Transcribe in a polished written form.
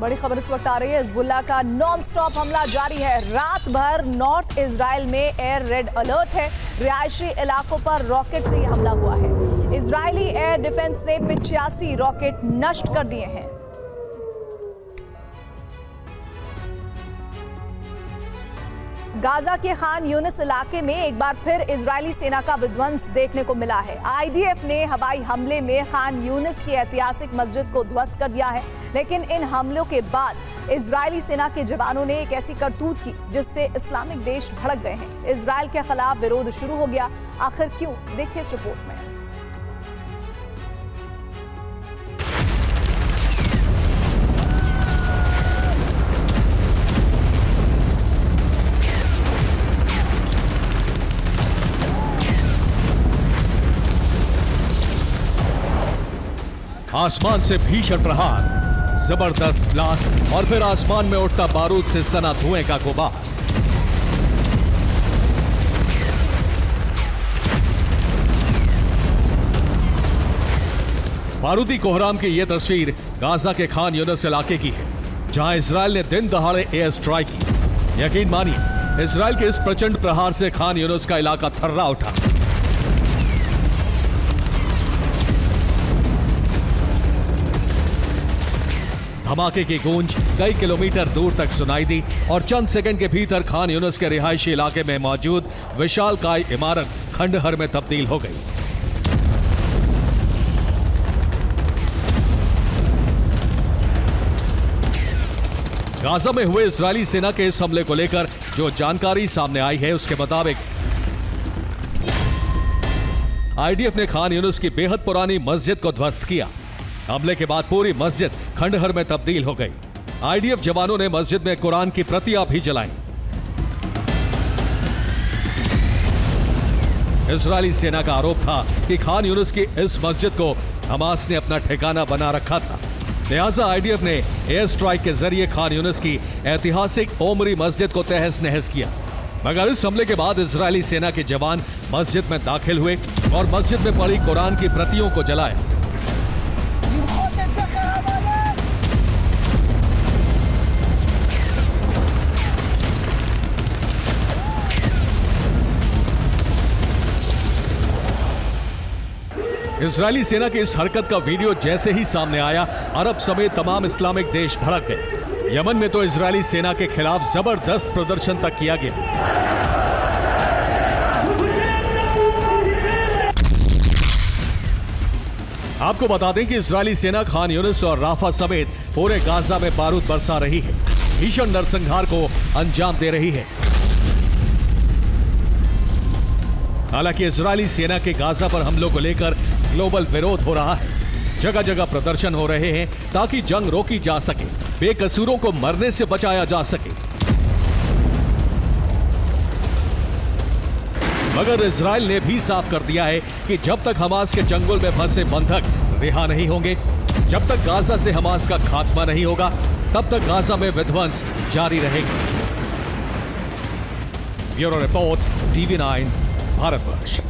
बड़ी खबर इस वक्त आ रही है। हिजबुल्ला का नॉनस्टॉप हमला जारी है। रात भर नॉर्थ इजराइल में एयर रेड अलर्ट है। रिहायशी इलाकों पर रॉकेट से यह हमला हुआ है। इजरायली एयर डिफेंस ने 85 रॉकेट नष्ट कर दिए हैं। गाजा के खान यूनिस इलाके में एक बार फिर इजरायली सेना का विध्वंस देखने को मिला है। आईडीएफ ने हवाई हमले में खान यूनिस की ऐतिहासिक मस्जिद को ध्वस्त कर दिया है, लेकिन इन हमलों के बाद इजरायली सेना के जवानों ने एक ऐसी करतूत की जिससे इस्लामिक देश भड़क गए हैं। इजरायल के खिलाफ विरोध शुरू हो गया। आखिर क्यों, देखिए इस रिपोर्ट में। आसमान से भीषण प्रहार, जबरदस्त ब्लास्ट और फिर आसमान में उठता बारूद से सना धुएं का गुबार। बारूदी कोहराम की यह तस्वीर गाजा के खान यूनिस इलाके की है, जहां इजराइल ने दिन दहाड़े एयर स्ट्राइक की। यकीन मानिए, इजराइल के इस प्रचंड प्रहार से खान यूनिस का इलाका थर्रा उठा। धमाके की गूंज कई किलोमीटर दूर तक सुनाई दी और चंद सेकंड के भीतर खान यूनिस के रिहायशी इलाके में मौजूद विशालकाय इमारत खंडहर में तब्दील हो गई। गाजा में हुए इजरायली सेना के इस हमले को लेकर जो जानकारी सामने आई है, उसके मुताबिक आईडीएफ ने खान यूनिस की बेहद पुरानी मस्जिद को ध्वस्त किया। हमले के बाद पूरी मस्जिद खंडहर में तब्दील हो गई। आईडीएफ जवानों ने मस्जिद में कुरान की प्रतियां भी जलाईं। इजरायली सेना का आरोप था कि खान यूनिस की इस मस्जिद को हमास ने अपना ठिकाना बना रखा था, लिहाजा आईडीएफ ने एयर स्ट्राइक के जरिए खान यूनिस की ऐतिहासिक ओमरी मस्जिद को तहस नहस किया। मगर इस हमले के बाद इजरायली सेना के जवान मस्जिद में दाखिल हुए और मस्जिद में पड़ी कुरान की प्रतियों को जलाया। इजरायली सेना की इस हरकत का वीडियो जैसे ही सामने आया, अरब समेत तमाम इस्लामिक देश भड़क गए। यमन में तो इजरायली सेना के खिलाफ जबरदस्त प्रदर्शन तक किया गया। आपको बता दें कि इजरायली सेना खान यूनिस और राफा समेत पूरे गाजा में बारूद बरसा रही है, भीषण नरसंहार को अंजाम दे रही है। हालांकि इजरायली सेना के गाजा पर हमलों को लेकर ग्लोबल विरोध हो रहा है। जगह जगह प्रदर्शन हो रहे हैं ताकि जंग रोकी जा सके, बेकसूरों को मरने से बचाया जा सके। मगर इजराइल ने भी साफ कर दिया है कि जब तक हमास के जंगल में फंसे बंधक रिहा नहीं होंगे, जब तक गाजा से हमास का खात्मा नहीं होगा, तब तक गाजा में विध्वंस जारी रहेगा। Bureau report, TV9 Bharatvarsh.